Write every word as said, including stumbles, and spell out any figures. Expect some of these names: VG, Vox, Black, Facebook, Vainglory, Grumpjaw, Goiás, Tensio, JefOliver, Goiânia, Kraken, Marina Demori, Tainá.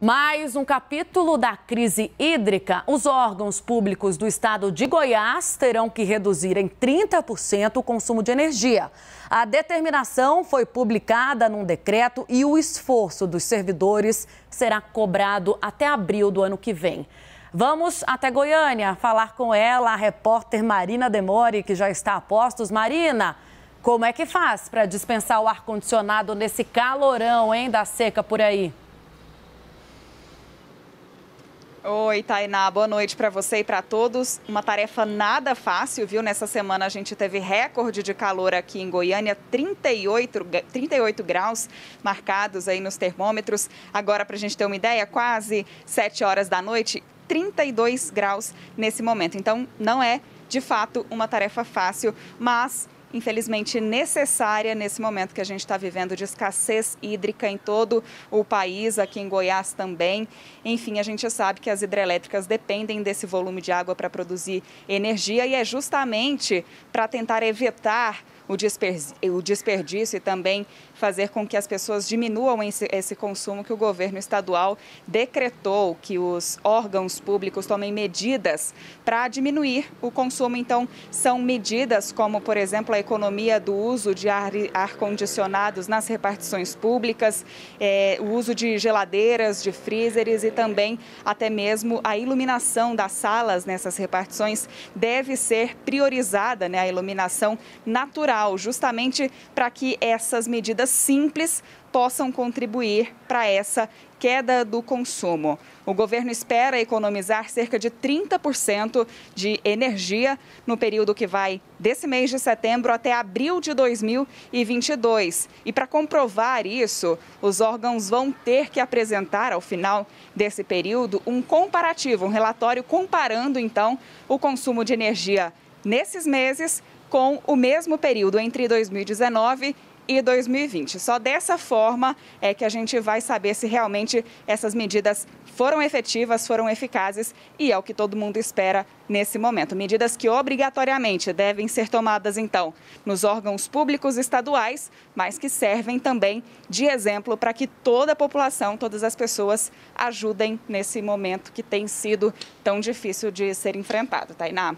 Mais um capítulo da crise hídrica. Os órgãos públicos do estado de Goiás terão que reduzir em trinta por cento o consumo de energia. A determinação foi publicada num decreto e o esforço dos servidores será cobrado até abril do ano que vem. Vamos até Goiânia falar com ela, a repórter Marina Demori, que já está a postos. Marina, como é que faz para dispensar o ar-condicionado nesse calorão, hein, da seca por aí? Oi, Tainá, boa noite para você e para todos. Uma tarefa nada fácil, viu? Nessa semana a gente teve recorde de calor aqui em Goiânia, trinta e oito, trinta e oito graus marcados aí nos termômetros. Agora, para a gente ter uma ideia, quase sete horas da noite, trinta e dois graus nesse momento. Então, não é, de fato, uma tarefa fácil, mas infelizmente necessária nesse momento que a gente está vivendo de escassez hídrica em todo o país, aqui em Goiás também. Enfim, a gente sabe que as hidrelétricas dependem desse volume de água para produzir energia e é justamente para tentar evitar o desperdício e também fazer com que as pessoas diminuam esse, esse consumo que o governo estadual decretou, que os órgãos públicos tomem medidas para diminuir o consumo. Então, são medidas como, por exemplo, a economia do uso de ar, ar condicionados nas repartições públicas, é, o uso de geladeiras, de freezers e também até mesmo a iluminação das salas nessas repartições deve ser priorizada, né, a iluminação natural, justamente para que essas medidas simples possam contribuir para essa queda do consumo. O governo espera economizar cerca de trinta por cento de energia no período que vai desse mês de setembro até abril de dois mil e vinte e dois. E para comprovar isso, os órgãos vão ter que apresentar ao final desse período um comparativo, um relatório comparando então o consumo de energia nesses meses com o mesmo período entre dois mil e dezenove e dois mil e vinte. Só dessa forma é que a gente vai saber se realmente essas medidas foram efetivas, foram eficazes e é o que todo mundo espera nesse momento. Medidas que obrigatoriamente devem ser tomadas, então, nos órgãos públicos estaduais, mas que servem também de exemplo para que toda a população, todas as pessoas ajudem nesse momento que tem sido tão difícil de ser enfrentado. Tainá?